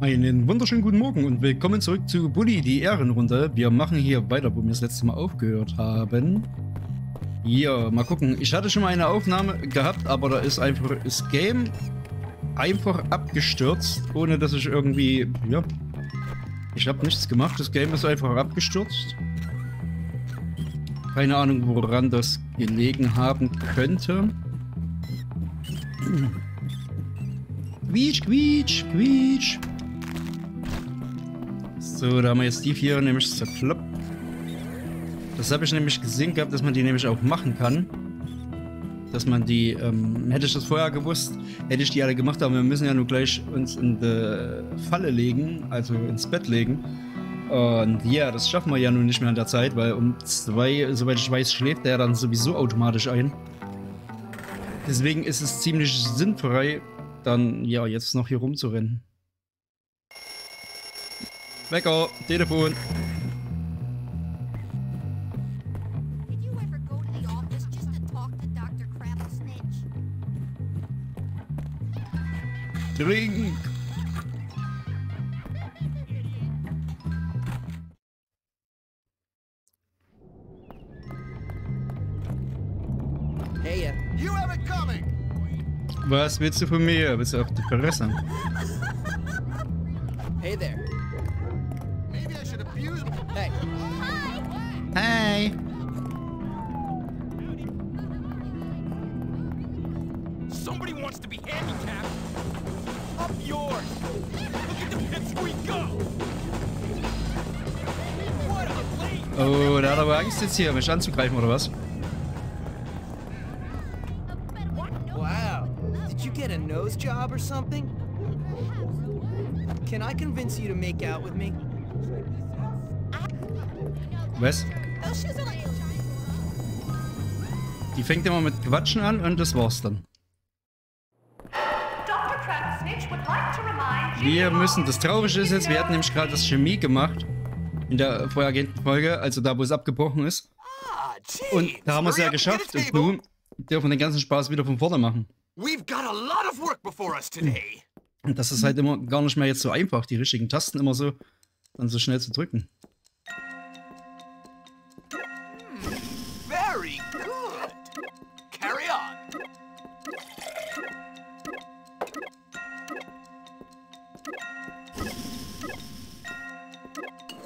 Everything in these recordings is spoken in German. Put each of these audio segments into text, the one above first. Einen wunderschönen guten Morgen und willkommen zurück zu Bully die Ehrenrunde. Wir machen hier weiter, wo wir das letzte Mal aufgehört haben. Hier, mal gucken. Ich hatte schon mal eine Aufnahme gehabt, aber da ist einfach das Game einfach abgestürzt, ohne dass ich irgendwie... Ja, ich habe nichts gemacht. Das Game ist einfach abgestürzt. Keine Ahnung, woran das gelegen haben könnte. Quietsch, quietsch, quietsch. So, da haben wir jetzt die hier nämlich zerkloppt. Das habe ich nämlich gesehen gehabt, dass man die nämlich auch machen kann. Dass man die, hätte ich das vorher gewusst, hätte ich die alle gemacht, aber wir müssen ja nur gleich uns in die Falle legen, also ins Bett legen. Und ja, das schaffen wir ja nun nicht mehr an der Zeit, weil um 2, soweit ich weiß, schläft der dann sowieso automatisch ein. Deswegen ist es ziemlich sinnfrei, dann, ja, jetzt noch hier rumzurennen. Wecker, Telefon. Did you ever go to the office just to talk to Dr. Crabblesnitch? Drink. Hey, you have it coming. Was willst du von mir? Willst du auf die Fresse? Hey there. Hey. Hey. Somebody wants to be handicapped. Up yours. Look at the pits we go. What a late. Oh, da hat aber Angst jetzt hier, mich anzugreifen oder was? Wow. Did you get a nose job or something? Can I convince you to make out with me? Was? Die fängt immer mit Quatschen an und das war's dann. Wir müssen, das Traurige ist jetzt, wir hatten nämlich gerade das Chemie gemacht in der vorhergehenden Folge, also da, wo es abgebrochen ist. Und da haben wir es ja geschafft und nun dürfen wir den ganzen Spaß wieder von vorne machen. Und das ist halt immer gar nicht mehr jetzt so einfach, die richtigen Tasten immer so, dann so schnell zu drücken.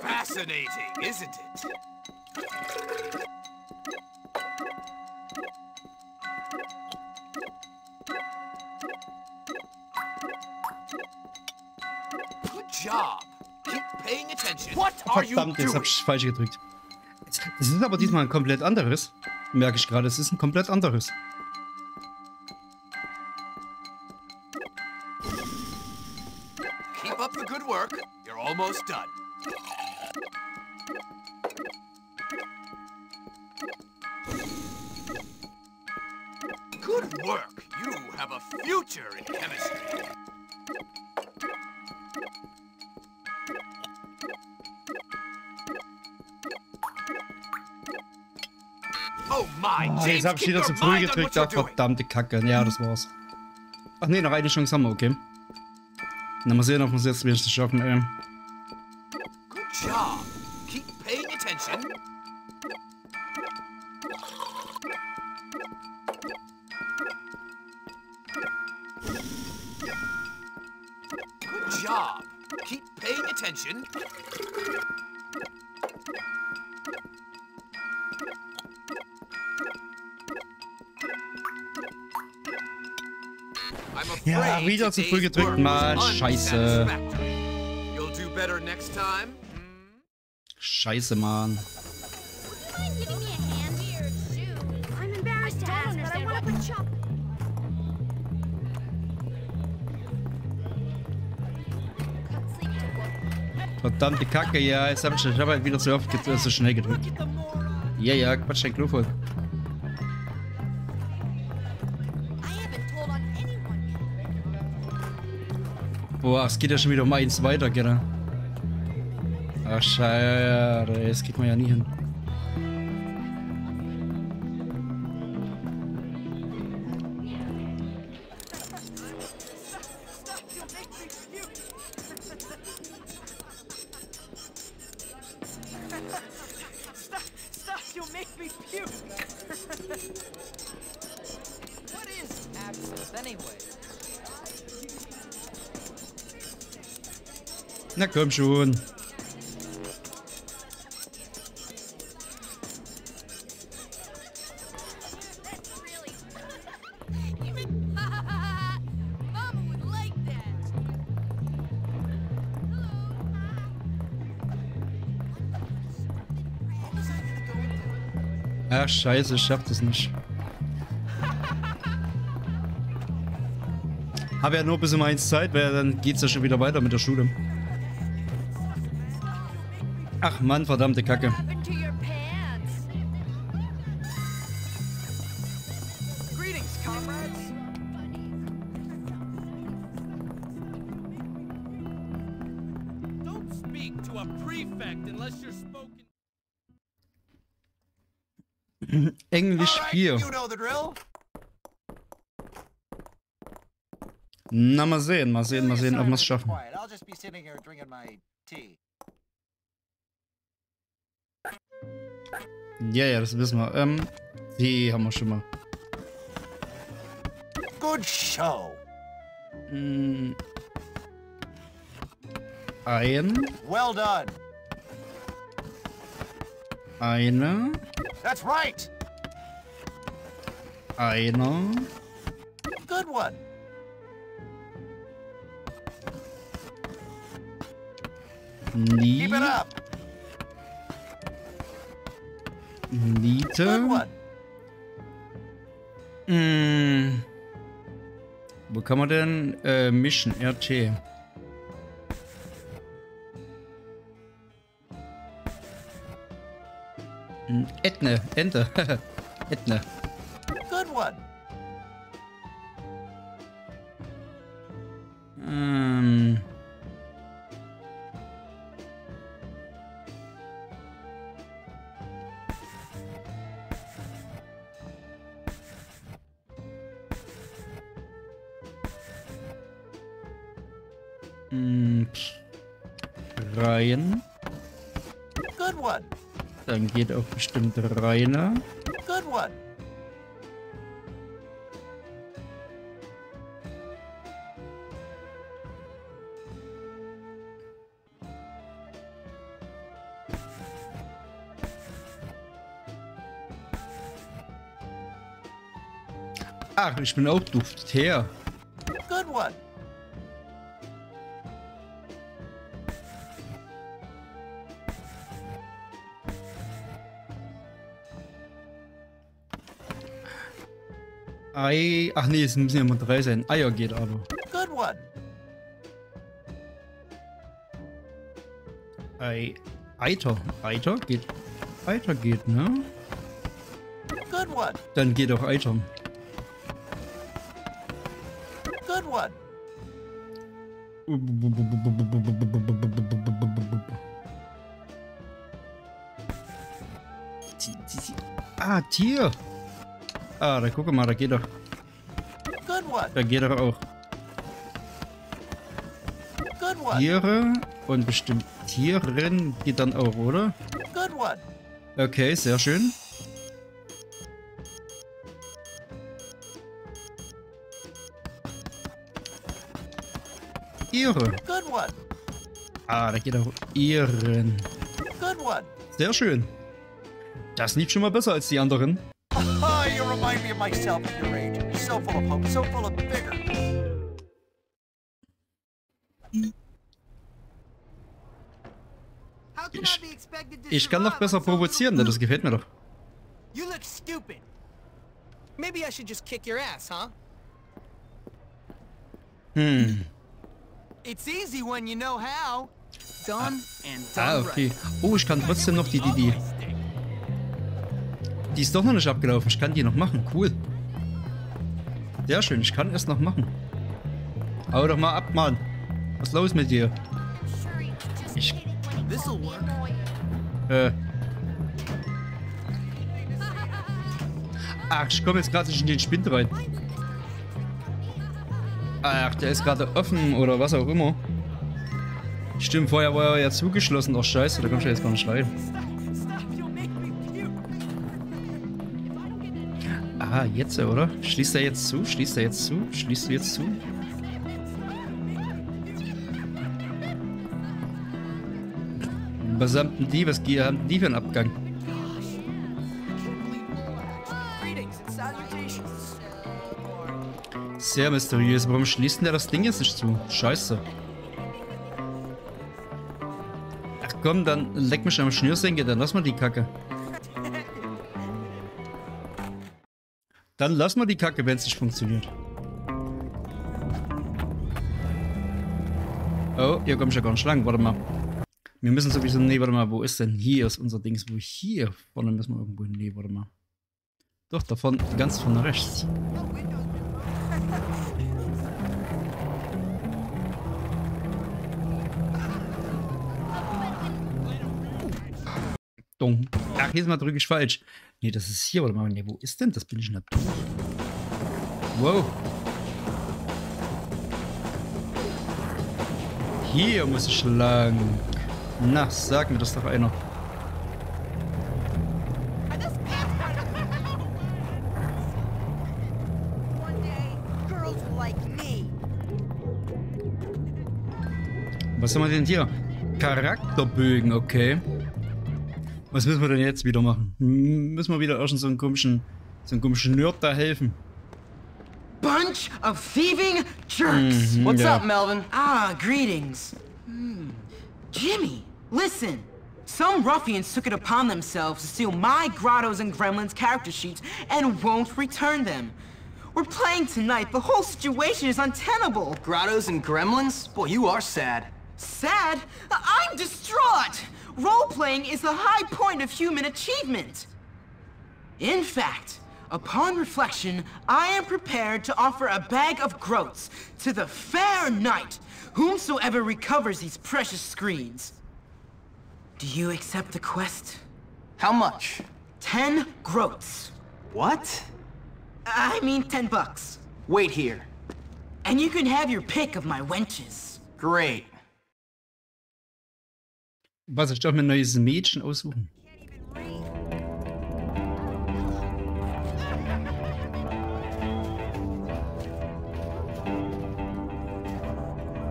Fascinating, isn't it? Good job. Keep paying attention. What are you doing? Verdammt, jetzt hab ich falsch gedrückt. Das ist aber diesmal ein komplett anderes. Merke ich gerade, es ist ein komplett anderes. Keep up the good work. You're almost done. Good work. You have a future in chemistry. Oh my James, jetzt hab ich wieder zu früh gedrückt. Ach, verdammte Kacke. Ja, das war's. Ach nee, noch eine Chance haben wir, okay. Na, mal sehen, ob wir es jetzt wenigstens schaffen, ey. Good job. Keep paying attention. Job. Keep paying attention. Ja, wieder zu früh gedrückt, Mann. Scheiße. Scheiße, Mann. Verdammte Kacke, ja, jetzt hab ich halt wieder so oft so schnell gedrückt. Ja, ja, Quatsch, dein Klo voll. Boah, es geht ja schon wieder um eins weiter, genau. Ach, scheiße, das kriegt man ja nie hin. Na komm schon. Ach, scheiße, ich schaff das nicht. Habe ja nur bis um 1 Zeit, weil dann geht's ja schon wieder weiter mit der Schule. Ach Mann, verdammte Kacke. Englisch 4. Na, mal sehen, ob wir es schaffen. Ja, das wissen wir. Die haben wir schon mal. Good show. Well done. Eine. That's right. Einer. Good one. Nie. Keep it up. Niete. Good one. Wo kann man denn mischen? RT. Ente. Etne. Good one. Rein. Good one. Dann geht auch bestimmt Reiner. Good one. Ach, ich bin auch duft her. Good one. Ei. Ach nee, es müssen ja mal 3 sein. Eier geht aber. Good one. Ei. Eiter. Eiter geht. Eiter geht, ne? Good one. Dann geht auch Eiter. Good one. Ah, Tier. Ah, da guck mal, da geht doch. Good one. Da geht doch auch. Good one. Tiere und bestimmt Tieren geht dann auch, oder? Good one. Okay, sehr schön. Tiere. Good one. Ah, da geht auch Iren. Good one. Sehr schön. Das lief schon mal besser als die anderen. Remind me of myself at your age. So full of hope, so full of vigor. Ich kann noch besser provozieren, denn das gefällt mir doch. You look stupid. Maybe I should just kick your ass, huh? It's easy when you know how. Done and done. Ah, okay. Oh, ich kann trotzdem noch die. Die ist doch noch nicht abgelaufen. Ich kann die noch machen. Cool. Sehr schön. Ich kann es noch machen. Hau doch mal ab, Mann. Was ist los mit dir? Ach, ich komme jetzt gerade nicht in den Spind rein. Ach, der ist gerade offen oder was auch immer. Stimmt, vorher war er ja zugeschlossen. Ach, scheiße. Da kommst du jetzt gar nicht rein. Ah, jetzt, oder? Schließt er jetzt zu? Schließt er jetzt zu? Schließt du jetzt zu? Aber was haben die für einen Abgang? Sehr mysteriös. Warum schließt denn der das Ding jetzt nicht zu? Scheiße. Ach komm, dann leck mich am Schnürsenkel, dann lass mal die Kacke. Dann lass mal die Kacke, wenn es nicht funktioniert. Oh, hier komme ich ja gar nicht lang. Warte mal. Wir müssen sowieso... Nee, warte mal, wo ist denn? Hier ist unser Dings. Wo hier vorne müssen wir irgendwo hin. Nee, warte mal. Doch, davon, ganz von rechts. Ach, jedes Mal drücke ich falsch. Nee, das ist hier, oder? Nee, wo ist denn? Das bin ich nicht. Wow. Hier muss ich lang. Na, sag mir das doch einer. Was haben wir denn hier? Charakterbögen, okay. Was müssen wir denn jetzt wieder machen? Müssen wir wieder auch schon so einen komischen Nerd da helfen? Bunch of thieving jerks. What's up, Melvin? Ah, greetings. Jimmy, listen. Some ruffians took it upon themselves to steal my Grotto's and Gremlins character sheets and won't return them. We're playing tonight. The whole situation is untenable. Grotto's and Gremlins? Boy, you are sad. Sad? I'm distraught. Role-playing is the high point of human achievement. In fact, upon reflection, I am prepared to offer a bag of groats to the fair knight, whomsoever recovers these precious screens. Do you accept the quest? How much? 10 groats. What? I mean $10. Wait here. And you can have your pick of my wenches. Great. Was, ich darf mir ein neues Mädchen aussuchen.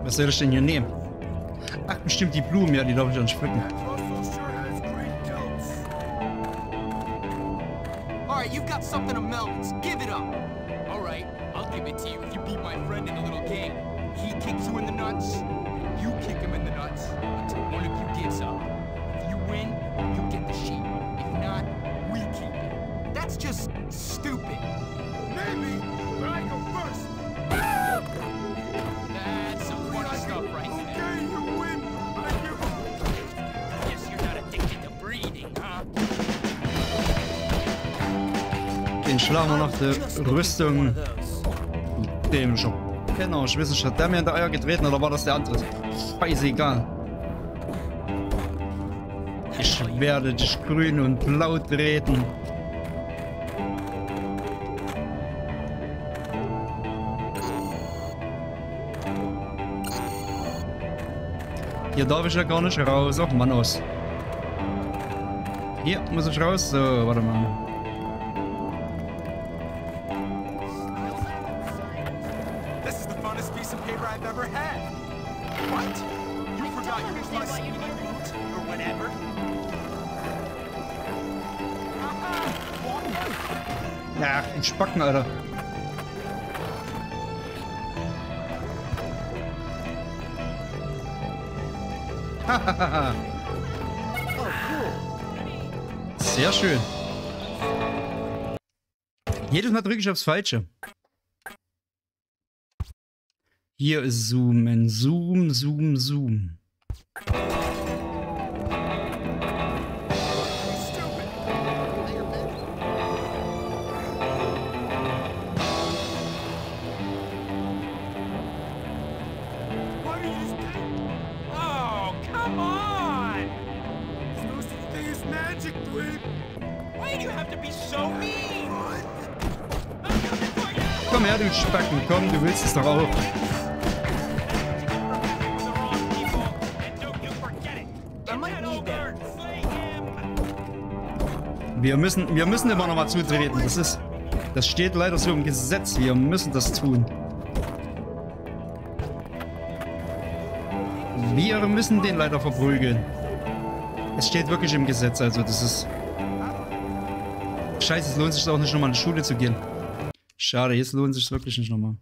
Was soll ich denn hier nehmen? Ach, bestimmt die Blumen, ja, die darf ich dann pflücken. Alright, you've got something of Melvin's. Give it up. Alright, I'll give it to you if you beat my friend in a little game. He kicks you in the nuts. You kick him in the nuts until one of you gives up. If you win, you get the sheep. If not, we keep it. That's just stupid. Maybe, but I go first. That's some funny stuff right there. Okay, you win. I give up. Guess you're not addicted to breeding, huh? Den schlagen wir nach der Rüstung. Dämlicher. Genau, ich weiß nicht, hat der mir in die Eier getreten oder war das der andere? Scheißegal. Ich werde dich grün und blau treten. Hier darf ich ja gar nicht raus. Ach Mann, aus. Hier muss ich raus. So, warte mal. Ja, ein Spacken, Alter. Hahaha. Sehr schön. Jedes Mal drücke ich aufs Falsche. Hier ist Zoomen. Zoom, Zoom, Zoom. Komm her, du Spacken, komm, du willst es doch auch. Wir müssen immer noch mal zutreten. Das steht leider so im Gesetz. Wir müssen das tun. Wir müssen den leider verprügeln. Es steht wirklich im Gesetz, also das ist... Scheiße, es lohnt sich auch nicht nochmal in die Schule zu gehen. Schade, jetzt lohnt sich wirklich nicht nochmal.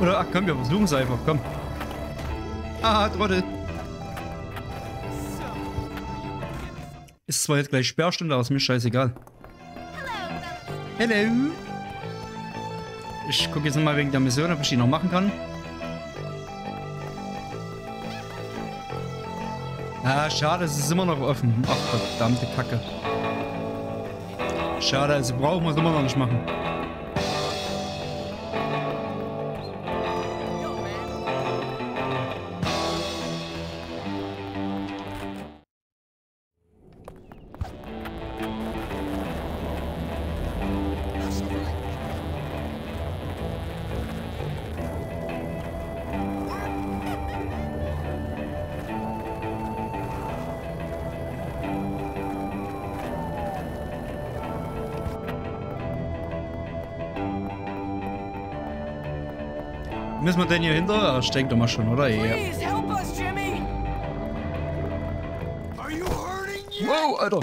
Oder, ach komm, wir versuchen es einfach, komm. Aha, Trottel. Ist zwar jetzt gleich Sperrstunde, aber ist mir scheißegal. Hello. Ich gucke jetzt nochmal wegen der Mission, ob ich die noch machen kann. Ah, schade, es ist immer noch offen. Ach, verdammte Kacke. Schade, also brauchen wir es immer noch nicht machen. Müssen wir denn hier hinter? Ich denke doch mal schon, oder? Ja. Wow, Alter!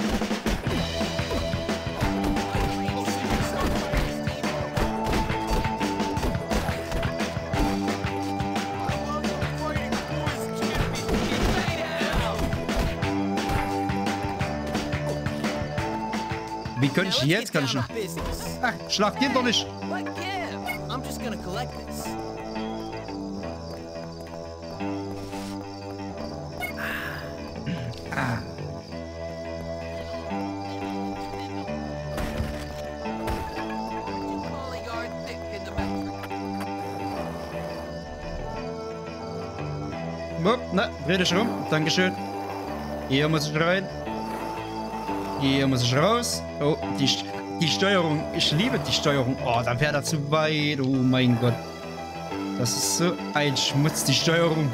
Wie könnte ich jetzt? Kann ich noch? Ach, Schlag geht doch nicht! Na, dreh dich rum. Dankeschön. Hier muss ich rein. Hier muss ich raus. Oh, die Steuerung. Ich liebe die Steuerung. Oh, dann fährt er zu weit. Oh mein Gott. Das ist so ein Schmutz, die Steuerung.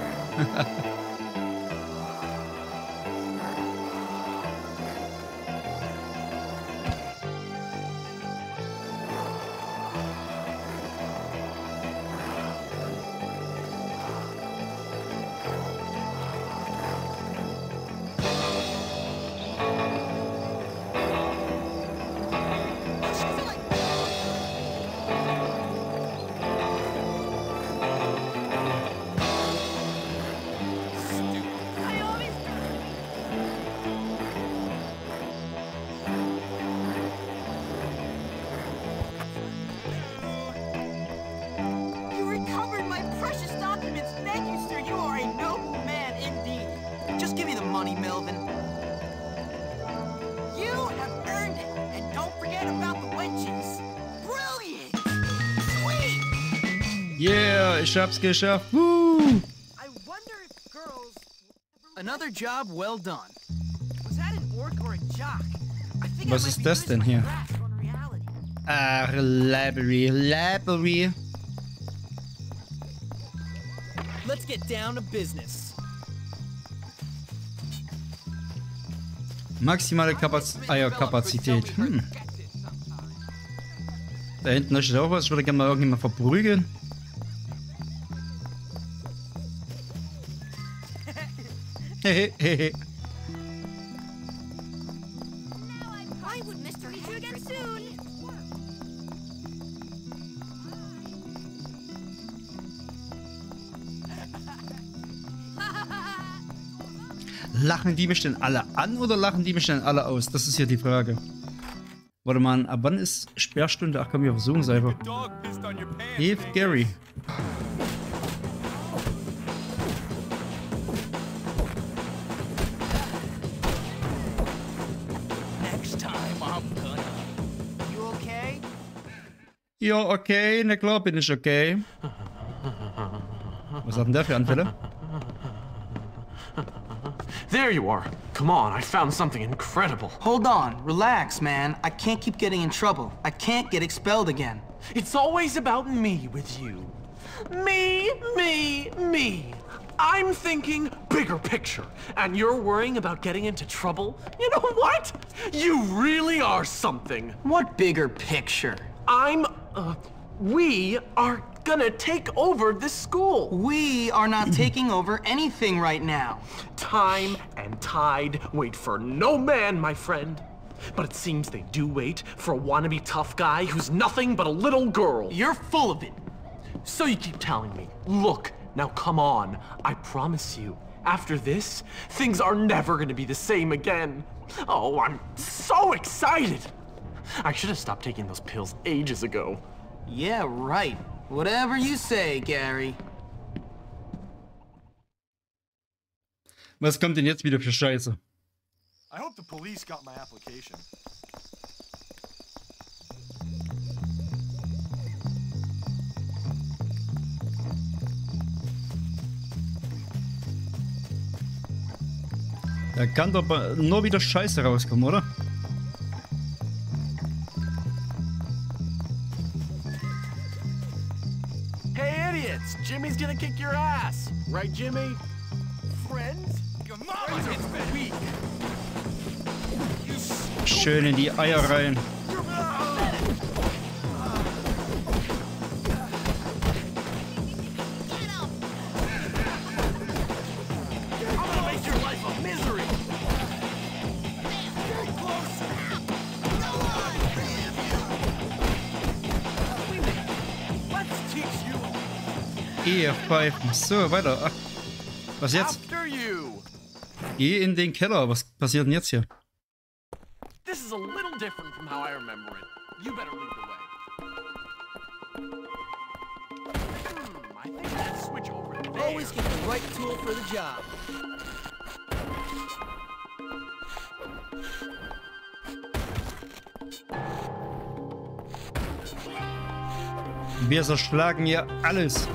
Yeah, ich hab's geschafft. Woo! I wonder if girls... Another job well done. Was that an orc or a jock? I think was ist das denn hier? Ach, Library. Let's get down to business. Maximale Kapazität. Da hinten ist auch was. Ich würde gerne mal irgendjemand verprügeln. Hehehehe. Lachen die mich denn alle an oder lachen die mich denn alle aus? Das ist hier die Frage. Warte mal, ab wann ist Sperrstunde? Ach komm, wir versuchen es einfach. Hilf Gary. Ja, okay, na klar bin ich okay. Was hat denn der für Anfälle? There you are. Come on, I found something incredible. Hold on, relax, man. I can't keep getting in trouble. I can't get expelled again. It's always about me with you. Me. I'm thinking bigger picture, and you're worrying about getting into trouble? You know what? You really are something. What bigger picture? We are gonna take over this school. We are not taking over anything right now. Time and tide wait for no man, my friend. But it seems they do wait for a wannabe tough guy who's nothing but a little girl. You're full of it. So you keep telling me. Look, now come on. I promise you, after this, things are never gonna be the same again. Oh, I'm so excited. I should have stopped taking those pills ages ago. Yeah, right. Whatever you say, Gary. Was kommt denn jetzt wieder für Scheiße? I hope the police got my application. Da kann doch nur wieder Scheiße rauskommen, oder? Jimmy's gonna kick your ass, right, Jimmy? Friends, your mama is weak. Schön in die Eier rein. Pfeifen. So, weiter. Ach, was jetzt? Geh in den Keller. Was passiert denn jetzt hier? Wir zerschlagen hier alles.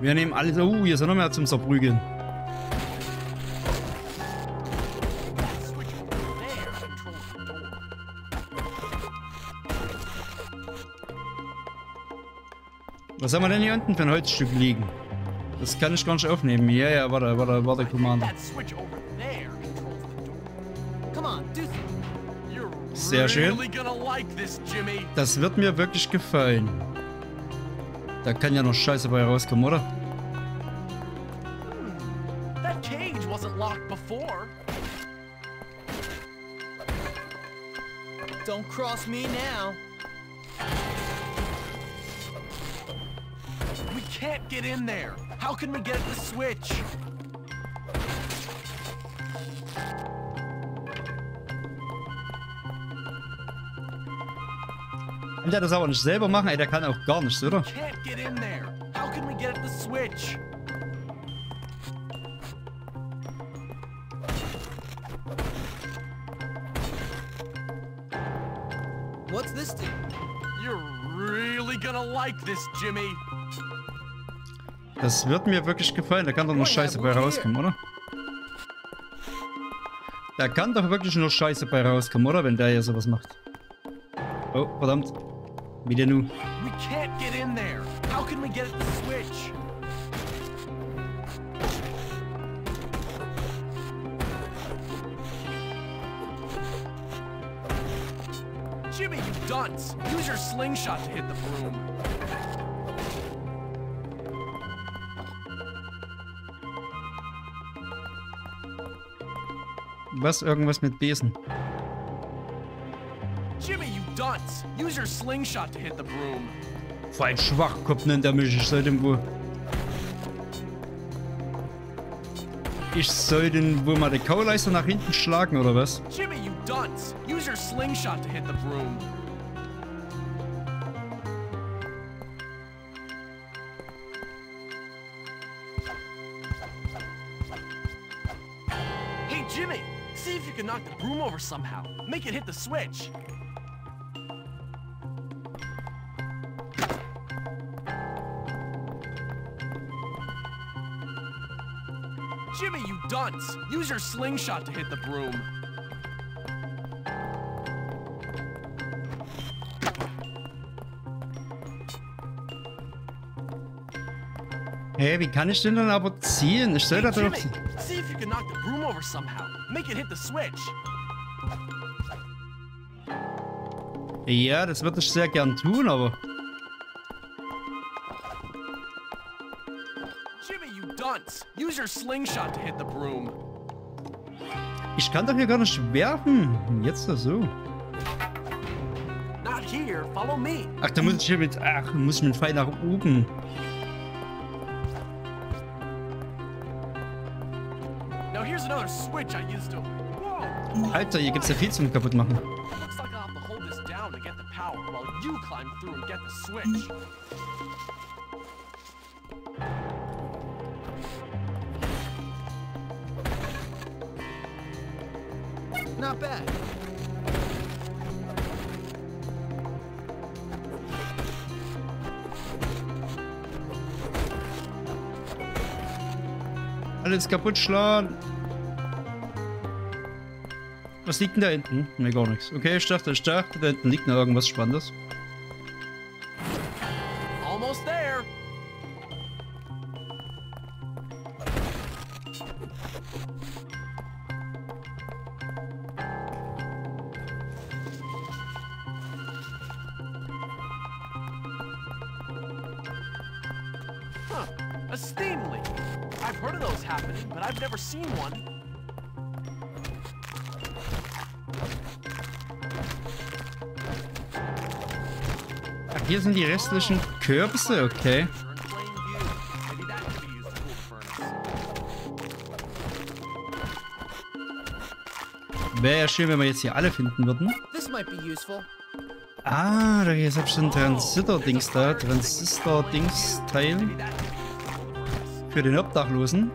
Wir nehmen alles. Oh, hier sind noch mehr zum Zerprügeln. Was haben wir denn hier unten für ein Holzstück liegen? Das kann ich gar nicht aufnehmen. Ja, ja, warte, Commander. Sehr schön. Das wird mir wirklich gefallen. Da kann ja noch Scheiße bei rauskommen, oder? Kann der das aber nicht selber machen? Ey, der kann auch gar nichts, oder? Das wird mir wirklich gefallen. Da kann doch nur Scheiße bei rauskommen, oder? Da kann doch wirklich nur Scheiße bei rauskommen, oder? Wenn der hier sowas macht. Oh, verdammt. Wie denn nun? Jimmy, you dunce! Use your slingshot to hit the broom. Was? Irgendwas mit Besen. Jimmy, you dunce! Use your slingshot to hit the broom. Vor allem Schwachkopf nennt er mich. Ich soll den wohl mal die Kauleiste nach hinten schlagen, oder was? Jimmy, you dunce! Use your slingshot to hit the broom. Hey Jimmy, see if you can knock the broom over somehow. Make it hit the switch. Jimmy, you dunce! Use your slingshot to hit the broom. Hey, wie kann ich den dann aber ziehen? Ich soll da drauf ziehen. Ja, das würde ich sehr gern tun, aber... Ich kann doch hier gar nicht werfen. Jetzt doch so. Ach, da muss ich hier mit... Ach, muss ich mit dem Pfeil nach oben. Alter, hier gibt's ja viel zum kaputt machen. Not bad. Alles kaputt schlagen. Was liegt denn da hinten? Ne, gar nichts. Okay, ich dachte, da hinten liegt noch irgendwas Spannendes. Almost there. A steam leak. I've heard of those happening, but I've never seen one. Ach, hier sind die restlichen Kürbisse, okay. Wäre ja schön, wenn wir jetzt hier alle finden würden. Ah, da ist bestimmt ein Transistor-Dings da. Transistor-Dings-Teil. Für den Obdachlosen.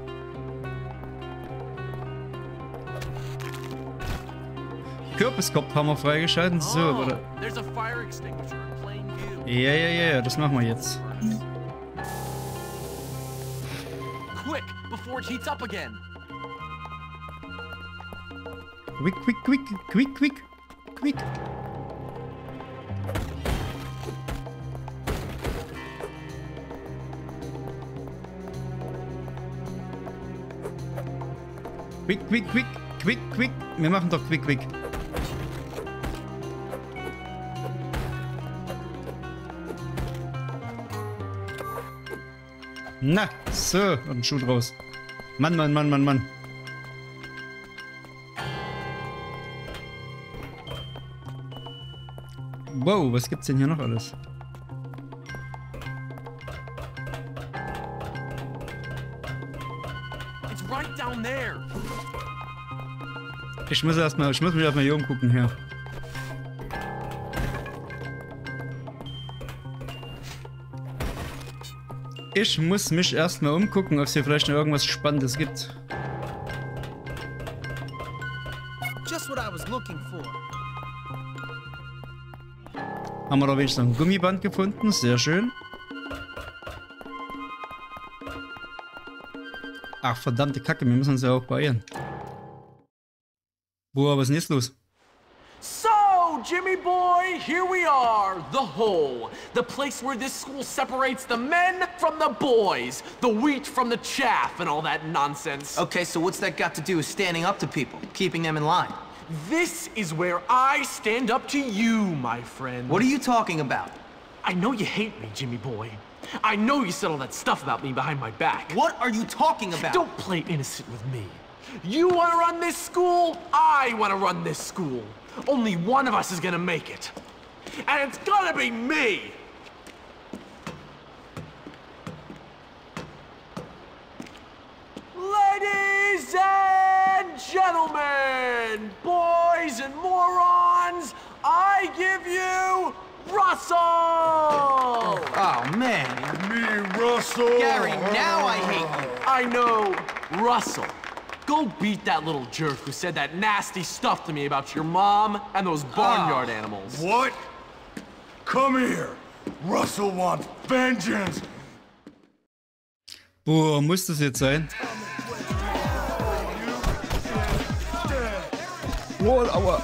Kürbiskopf haben wir freigeschalten. So, oder? Ja, das machen wir jetzt. Quick. Quick. Wir machen doch quick. Na, so. Und ein Schuh draus. Mann. Wow, was gibt's denn hier noch alles? Ich muss mich erstmal hier umgucken, hier. Ich muss mich erstmal umgucken, ob es hier vielleicht noch irgendwas Spannendes gibt. Haben wir da wenigstens ein Gummiband gefunden, sehr schön. Ach, verdammte Kacke, wir müssen uns ja auch beeilen. Boah, was ist denn jetzt los? So, Jimmy boy, here we are, the hole. The place where this school separates the men from the boys, the wheat from the chaff, and all that nonsense. Okay, so what's that got to do with standing up to people, keeping them in line? This is where I stand up to you, my friend. What are you talking about? I know you hate me, Jimmy boy. I know you said all that stuff about me behind my back. What are you talking about? Don't play innocent with me. You want to run this school? I want to run this school. Only one of us is going to make it. And it's going to be me! Ladies and gentlemen, boys and morons, I give you Russell! Oh, man. Me, Russell! Gary, now I hate you. I know, Russell. Go beat that little jerk who said that nasty stuff to me about your mom and those barnyard animals. What? Come here. Russell wants vengeance. Boah, muss das jetzt sein? Boah, aua.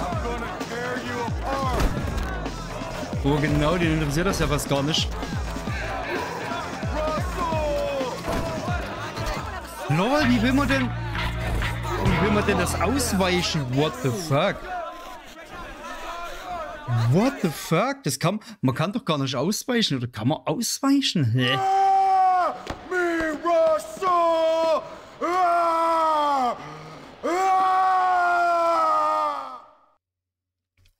I'm gonna tear you Oh genau, den interessiert das ja fast gar nicht. Lol, wie will man denn das ausweichen? What the fuck? What the fuck? Man kann doch gar nicht ausweichen, oder kann man ausweichen? Hä?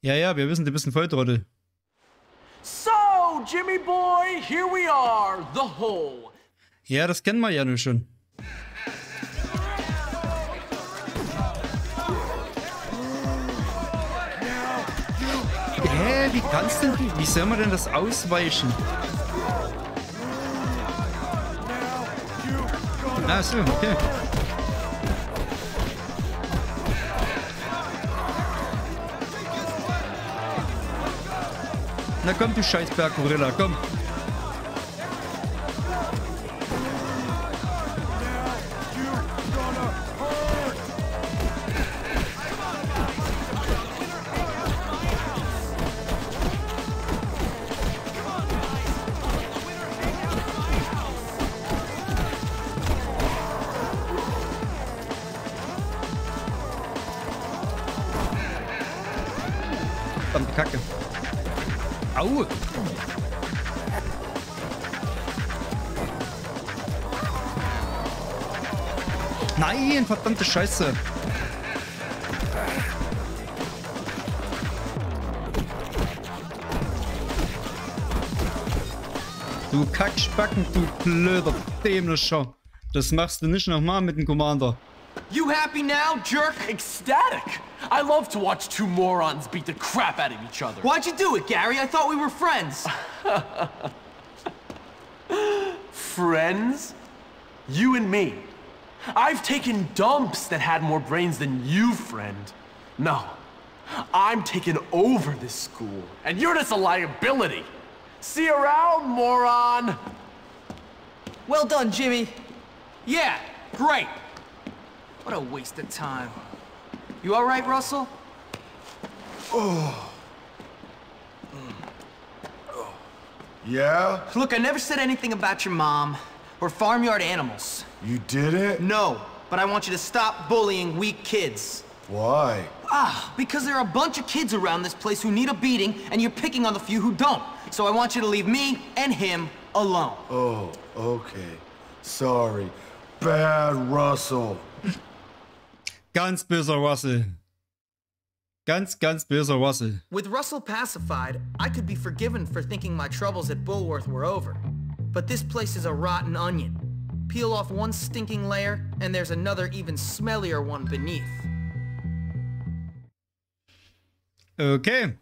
Ja, ja, wir wissen, du bist ein Volltrottel. So, Jimmy Boy, here we are, the hole. Ja, das kennen wir ja nun schon. Hä, wie soll man denn das ausweichen? Ah, so, okay. Na komm, du Scheißberg-Gorilla, komm. Nein, verdammte Scheiße. Du Kackspacken, du blöder Dämlicher. Das machst du nicht nochmal mit dem Commander. You happy now, jerk? Ecstatic. I love to watch two morons beat the crap out of each other. Why'd you do it, Gary? I thought we were friends. Friends? You and me. I've taken dumps that had more brains than you, friend. No, I'm taking over this school, and you're just a liability. See you around, moron. Well done, Jimmy. Yeah, great. What a waste of time. You all right, Russell? Oh. Oh. Yeah? Look, I never said anything about your mom or farmyard animals. You did it? No, but I want you to stop bullying weak kids. Why? Ah, because there are a bunch of kids around this place who need a beating, and you're picking on the few who don't. So I want you to leave me and him alone. Oh, okay. Sorry. Bad Russell. Ganz böser Russell. Ganz, ganz böser Russell. With Russell pacified, I could be forgiven for thinking my troubles at Bullworth were over. But this place is a rotten onion. Peel off one stinking layer, and there's another even smellier one beneath. Okay.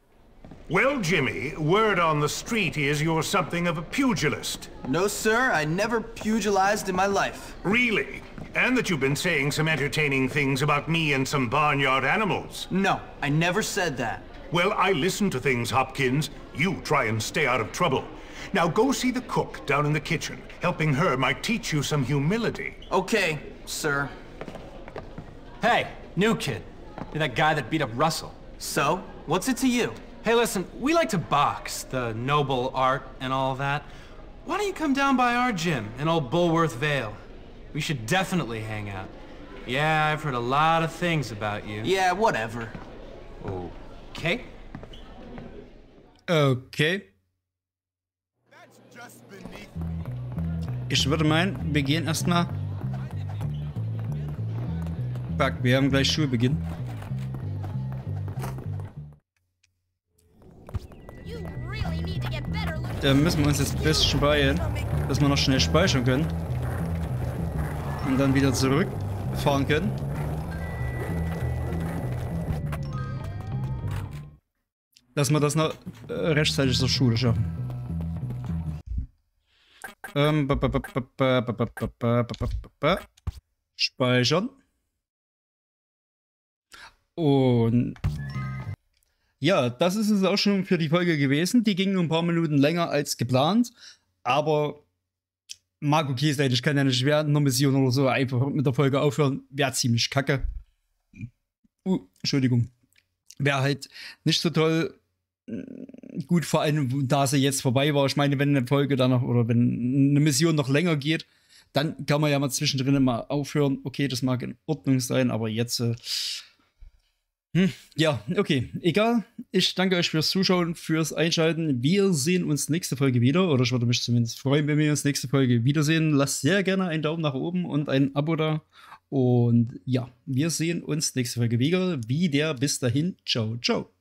Well, Jimmy, word on the street is you're something of a pugilist. No, sir, I never pugilized in my life. Really? And that you've been saying some entertaining things about me and some barnyard animals. No, I never said that. Well, I listen to things, Hopkins. You try and stay out of trouble. Now go see the cook down in the kitchen. Helping her might teach you some humility. Okay, sir. Hey, new kid. You're that guy that beat up Russell. So, what's it to you? Hey, listen, we like to box, the noble art and all that. Why don't you come down by our gym in Old Bullworth Vale? We should definitely hang out. Yeah, I've heard a lot of things about you. Yeah, whatever. Okay. Okay. Ich würde meinen, wir gehen erstmal. Fuck, wir haben gleich Schulbeginn. Da müssen wir uns jetzt ein bisschen beeilen, dass wir noch schnell speichern können. Und dann wieder zurückfahren können. Dass wir das noch rechtzeitig zur Schule schaffen. Speichern. Und ja, das ist es auch schon für die Folge gewesen. Die ging nur ein paar Minuten länger als geplant, aber mag okay sein. Ich kann ja nicht schwer eine Mission oder so einfach mit der Folge aufhören. Wäre ziemlich kacke. Entschuldigung. Wäre halt nicht so toll, Gut, vor allem, da sie jetzt vorbei war. Ich meine, wenn eine Folge dann noch, oder wenn eine Mission noch länger geht, dann kann man ja mal zwischendrin mal aufhören. Okay, das mag in Ordnung sein, aber jetzt... ja, okay, egal. Ich danke euch fürs Zuschauen, fürs Einschalten. Wir sehen uns nächste Folge wieder. Oder ich würde mich zumindest freuen, wenn wir uns nächste Folge wiedersehen. Lasst sehr gerne einen Daumen nach oben und ein Abo da. Und ja, wir sehen uns nächste Folge wieder. Bis dahin. Ciao, ciao.